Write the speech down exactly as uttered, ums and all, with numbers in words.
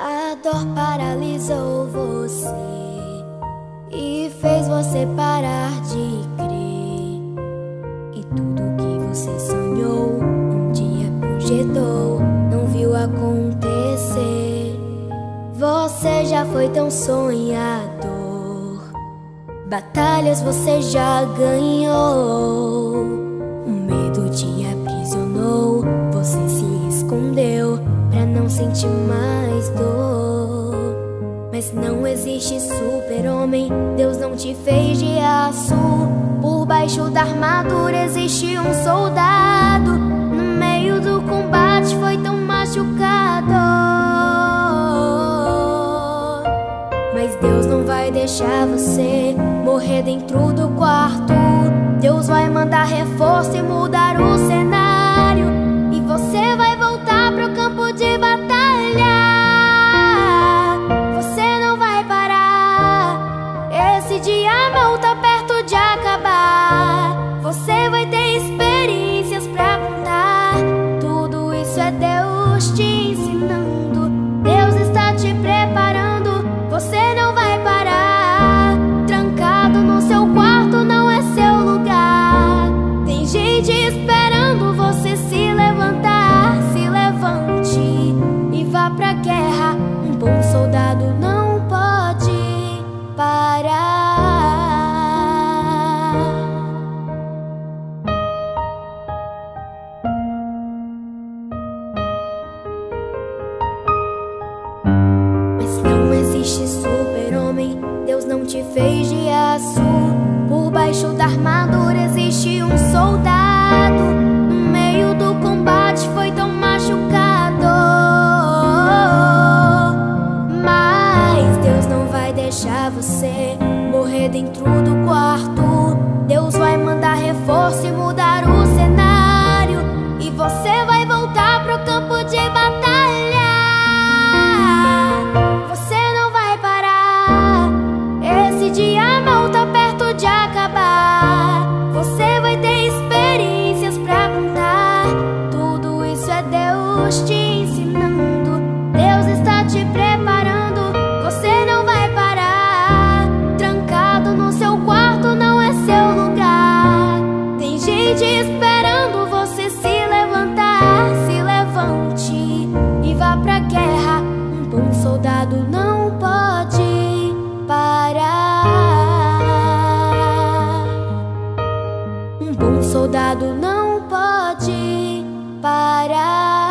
A dor paralisou você e fez você parar de crer. E tudo que você sonhou, um dia projetou, não viu acontecer. Você já foi tão sonhador, batalhas você já ganhou. O medo te aprisionou, você se escondeu pra não sentir mais dor. Mas não existe super-homem, Deus não te fez de aço. Por baixo da armadura existe um soldado, no meio do combate foi tão machucado. Mas Deus não vai deixar você morrer dentro do quarto. Deus vai mandar reforço e mudar o cenário, e você vai voltar pro campo de batalha. Você não vai parar, esse dia não tá perto de acabar. Você vai ter experiências pra contar, tudo isso é Deus te ensinando. Deus está te preparando, você não vai parar. Trancado no seu quarto não é seu lugar, tem gente esperando você se levantar. Vá pra guerra, um bom soldado não pode parar. Mas não existe super-homem, Deus não te fez de aço. Por baixo da armadura existe um soldado, no meio do combate foi tão machucado. Deixar você morrer dentro do quarto. Deus vai mandar reforço e mudar o cenário, e você vai voltar pro campo de batalha. Você não vai parar, esse dia não tá perto de acabar. Você vai ter experiências pra contar, tudo isso é Deus te ensinando. Deus está te preparando, você não vai parar. Esperando você se levantar, se levante e vá pra guerra. Um bom soldado não pode parar. Um bom soldado não pode parar.